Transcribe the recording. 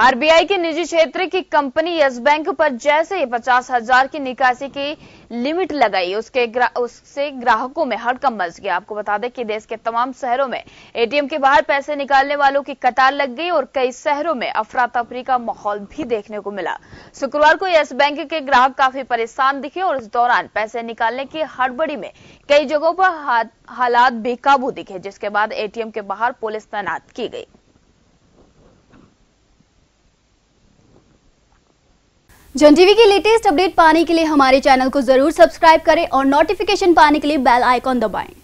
RBI के निजी क्षेत्र की कंपनी यस बैंक पर जैसे ही 50,000 की निकासी की लिमिट लगाई उससे ग्राहकों में हड़कंप मच गया। आपको बता दें कि देश के तमाम शहरों में एटीएम के बाहर पैसे निकालने वालों की कतार लग गई और कई शहरों में अफरा तफरी का माहौल भी देखने को मिला। शुक्रवार को यस बैंक के ग्राहक काफी परेशान दिखे और इस दौरान पैसे निकालने की हड़बड़ी में कई जगहों पर हालात बेकाबू दिखे, जिसके बाद एटीएम के बाहर पुलिस तैनात की गई। जन टीवी की लेटेस्ट अपडेट पाने के लिए हमारे चैनल को जरूर सब्सक्राइब करें और नोटिफिकेशन पाने के लिए बेल आइकॉन दबाएं।